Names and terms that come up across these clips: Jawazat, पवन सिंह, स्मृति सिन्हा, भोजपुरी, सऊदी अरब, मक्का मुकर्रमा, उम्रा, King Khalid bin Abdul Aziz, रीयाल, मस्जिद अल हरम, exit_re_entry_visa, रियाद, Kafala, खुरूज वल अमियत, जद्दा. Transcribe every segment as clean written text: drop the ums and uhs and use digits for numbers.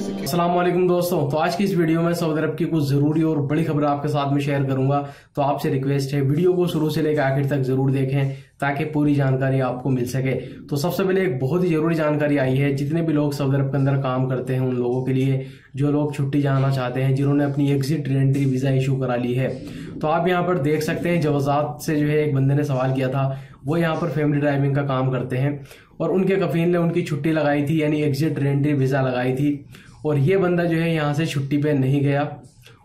सके। अस्सलाम वालेकुम दोस्तों, तो आज की इस वीडियो में सऊदी अरब की कुछ जरूरी और बड़ी खबर आपके साथ में शेयर करूंगा। तो आपसे रिक्वेस्ट है वीडियो को शुरू से लेकर आखिर तक जरूर देखें ताकि पूरी जानकारी आपको मिल सके। तो सबसे पहले एक बहुत ही जरूरी जानकारी आई है जितने भी लोग सऊदी अरब के अंदर काम करते हैं उन लोगों के लिए, जो लोग छुट्टी जाना चाहते हैं, जिन्होंने अपनी एग्जिट एंट्री वीजा इशू करा ली है। तो आप यहाँ पर देख सकते हैं, जवाजात से जो है एक बंदे ने सवाल किया था, वो यहाँ पर फैमिली ड्राइविंग का काम करते हैं और उनके कफील ने उनकी छुट्टी लगाई थी, यानी एग्जिट एंट्री वीजा लगाई थी, और ये बंदा जो है यहाँ से छुट्टी पे नहीं गया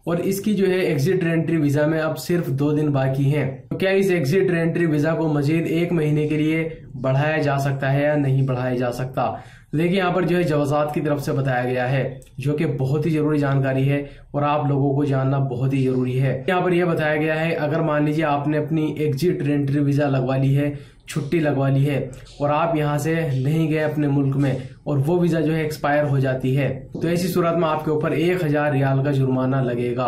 और इसकी जो है एग्जिट एंट्री वीजा में अब सिर्फ 2 दिन बाकी हैं। तो क्या इस एग्जिट एंट्री वीजा को मजीद 1 महीने के लिए बढ़ाया जा सकता है या नहीं बढ़ाया जा सकता? देखिए यहाँ पर जो है जवाजात की तरफ से बताया गया है, जो कि बहुत ही जरूरी जानकारी है और आप लोगों को जानना बहुत ही जरूरी है। यहाँ पर यह बताया गया है, अगर मान लीजिए आपने अपनी एग्जिट एंट्री वीजा लगवा ली है, छुट्टी लगवा ली है और आप यहाँ से नहीं गए अपने मुल्क में और वो वीजा जो है एक्सपायर हो जाती है, तो ऐसी सूरत में आपके ऊपर 1000 रियाल का जुर्माना लगेगा।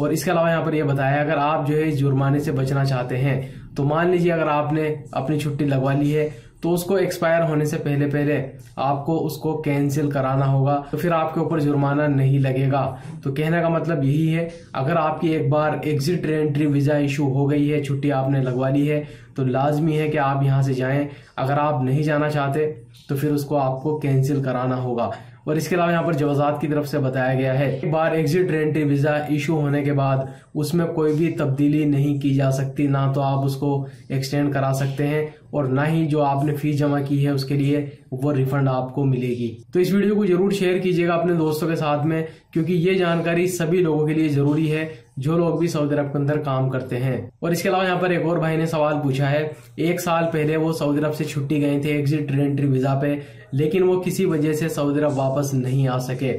और इसके अलावा यहाँ पर यह बताया, अगर आप जो है इस जुर्माने से बचना चाहते हैं तो मान लीजिए अगर आपने अपनी छुट्टी लगवा ली है तो उसको एक्सपायर होने से पहले आपको उसको कैंसिल कराना होगा, तो फिर आपके ऊपर जुर्माना नहीं लगेगा। तो कहने का मतलब यही है, अगर आपकी एक बार एग्जिट एंट्री वीजा इशू हो गई है, छुट्टी आपने लगवा ली है, तो लाजमी है कि आप यहाँ से जाएं। अगर आप नहीं जाना चाहते तो फिर उसको आपको कैंसिल कराना होगा। और इसके अलावा यहाँ पर जवाजात की तरफ से बताया गया है, एक बार एग्जिट एंट्री वीजा इशू होने के बाद उसमें कोई भी तब्दीली नहीं की जा सकती, ना तो आप उसको एक्सटेंड करा सकते हैं और ना ही जो आपने फीस जमा की है उसके लिए वो रिफंड आपको मिलेगी। तो इस वीडियो को जरूर शेयर कीजिएगा अपने दोस्तों के साथ में, क्योंकि ये जानकारी सभी लोगों के लिए जरूरी है जो लोग भी सऊदी अरब के अंदर काम करते हैं। और इसके अलावा यहाँ पर एक और भाई ने सवाल पूछा है, 1 साल पहले वो सऊदी अरब से छुट्टी गए थे एग्जिट एंट्री वीजा पे, लेकिन वो किसी वजह से सऊदी अरब वापस नहीं आ सके,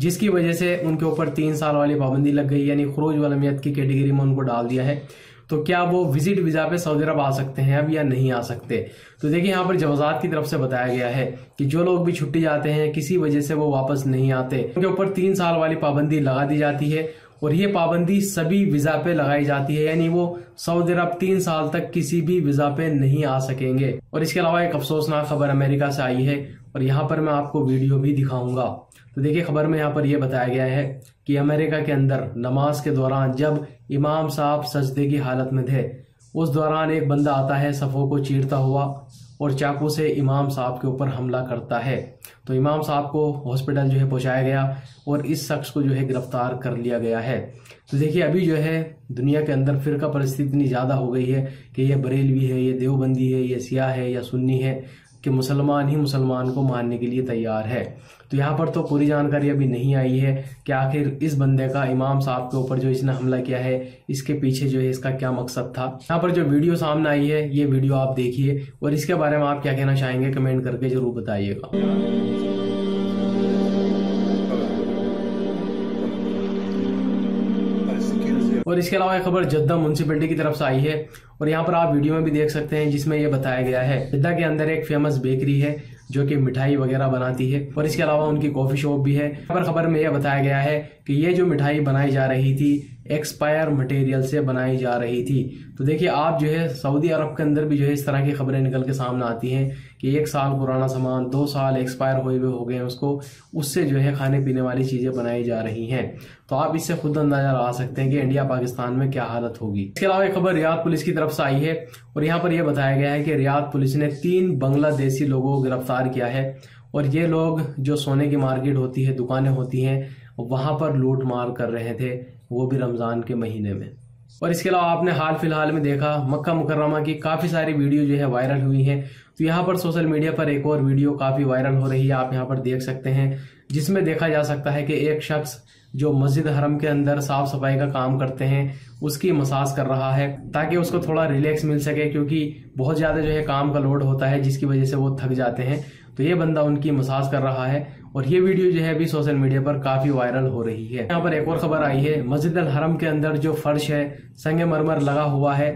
जिसकी वजह से उनके ऊपर 3 साल वाली पाबंदी लग गई, यानी खुरूज वल अमियत की कैटेगरी में उनको डाल दिया है। तो क्या वो विजिट वीजा पे सऊदी अरब आ सकते हैं अब या नहीं आ सकते? तो देखिए यहाँ पर जवाजात की तरफ से बताया गया है कि जो लोग भी छुट्टी जाते हैं किसी वजह से वो वापस नहीं आते, उनके ऊपर 3 साल वाली पाबंदी लगा दी जाती है और ये पाबंदी सभी वीजा पे लगाई जाती है, यानी वो सऊदी अरब 3 साल तक किसी भी वीजा पे नहीं आ सकेंगे। और इसके अलावा एक अफसोसनाक खबर अमेरिका से आई है और यहाँ पर मैं आपको वीडियो भी दिखाऊंगा। तो देखिए खबर में यहाँ पर यह बताया गया है कि अमेरिका के अंदर नमाज के दौरान जब इमाम साहब सजदे की हालत में थे, उस दौरान एक बंदा आता है सफ़ों को चीरता हुआ और चाकू से इमाम साहब के ऊपर हमला करता है। तो इमाम साहब को हॉस्पिटल जो है पहुंचाया गया और इस शख्स को जो है गिरफ्तार कर लिया गया है। तो देखिए अभी जो है दुनिया के अंदर फिरका परिस्थिति इतनी ज़्यादा हो गई है कि ये बरेलवी है, ये देवबंदी है, ये सिया है या सुन्नी है, कि मुसलमान ही मुसलमान को मारने के लिए तैयार है। तो यहाँ पर तो पूरी जानकारी अभी नहीं आई है कि आखिर इस बंदे का इमाम साहब के ऊपर जो इसने हमला किया है इसके पीछे जो है इसका क्या मकसद था। यहाँ पर जो वीडियो सामने आई है ये वीडियो आप देखिए और इसके बारे में आप क्या कहना चाहेंगे कमेंट करके जरूर बताइएगा। और इसके अलावा एक खबर जद्दा म्यूनसिपैलिटी की तरफ से आई है और यहाँ पर आप वीडियो में भी देख सकते हैं, जिसमें यह बताया गया है जद्दा के अंदर एक फेमस बेकरी है जो कि मिठाई वगैरह बनाती है और इसके अलावा उनकी कॉफी शॉप भी है। यहाँ पर खबर में यह बताया गया है कि ये जो मिठाई बनाई जा रही थी एक्सपायर मटेरियल से बनाई जा रही थी। तो देखिए आप जो है सऊदी अरब के अंदर भी जो है इस तरह की खबरें निकल के सामने आती हैं कि 1 साल पुराना सामान, 2 साल एक्सपायर हुए हुए हो गए हैं, उससे जो है खाने पीने वाली चीज़ें बनाई जा रही हैं। तो आप इससे खुद अंदाजा लगा सकते हैं कि इंडिया पाकिस्तान में क्या हालत होगी। इसके अलावा एक खबर रियाद पुलिस की तरफ से आई है और यहाँ पर यह बताया गया है कि रियाद पुलिस ने 3 बांग्लादेशी लोगों को गिरफ्तार किया है और ये लोग जो सोने की मार्केट होती है, दुकानें होती हैं, वहाँ पर लूट मार कर रहे थे, वो भी रमज़ान के महीने में। और इसके अलावा आपने हाल फिलहाल में देखा मक्का मुकर्रमा की काफ़ी सारी वीडियो जो है वायरल हुई हैं। तो यहाँ पर सोशल मीडिया पर एक और वीडियो काफ़ी वायरल हो रही है, आप यहाँ पर देख सकते हैं, जिसमें देखा जा सकता है कि एक शख्स जो मस्जिद हरम के अंदर साफ सफाई का काम करते हैं उसकी मसाज कर रहा है ताकि उसको थोड़ा रिलैक्स मिल सके, क्योंकि बहुत ज़्यादा जो है काम का लोड होता है जिसकी वजह से वो थक जाते हैं। तो ये बंदा उनकी मसाज कर रहा है और ये वीडियो जो है अभी सोशल मीडिया पर काफ़ी वायरल हो रही है। यहाँ पर एक और खबर आई है, मस्जिद अल हरम के अंदर जो फर्श है संगमरमर लगा हुआ है,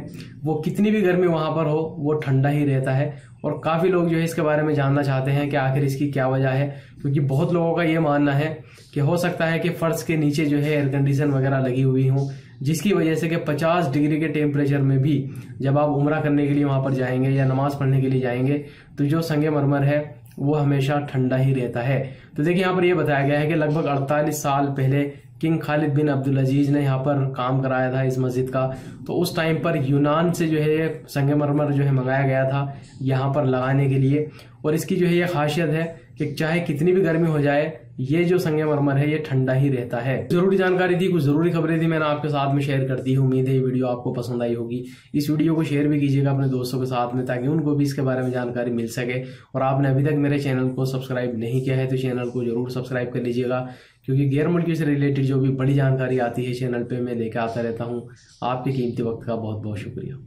वो कितनी भी गर्मी वहाँ पर हो वो ठंडा ही रहता है और काफ़ी लोग जो है इसके बारे में जानना चाहते हैं कि आखिर इसकी क्या वजह है, क्योंकि बहुत लोगों का ये मानना है कि हो सकता है कि फर्श के नीचे जो है एयर कंडीशन वगैरह लगी हुई हों जिसकी वजह से कि 50 डिग्री के टेम्परेचर में भी जब आप उम्रा करने के लिए वहाँ पर जाएंगे या नमाज़ पढ़ने के लिए जाएंगे तो जो संगमरमर है वो हमेशा ठंडा ही रहता है। तो देखिए यहाँ पर ये बताया गया है कि लगभग 48 साल पहले king Khalid bin Abdul Aziz ने यहाँ पर काम कराया था इस मस्जिद का। तो उस टाइम पर यूनान से जो है संगमरमर जो है मंगाया गया था यहाँ पर लगाने के लिए। और इसकी जो है ये खासियत है कि चाहे कितनी भी गर्मी हो जाए ये जो संगमरमर है ये ठंडा ही रहता है। जरूरी जानकारी थी, कुछ जरूरी खबरें थी, मैंने आपके साथ में शेयर कर दी। उम्मीद है ये वीडियो आपको पसंद आई होगी। इस वीडियो को शेयर भी कीजिएगा अपने दोस्तों के साथ में ताकि उनको भी इसके बारे में जानकारी मिल सके। और आपने अभी तक मेरे चैनल को सब्सक्राइब नहीं किया है तो चैनल को जरूर सब्सक्राइब कर लीजिएगा, क्योंकि गैर मुल्की से रिलेटेड जो भी बड़ी जानकारी आती है चैनल पर मैं लेकर आता रहता हूँ। आपके कीमती वक्त का बहुत बहुत शुक्रिया।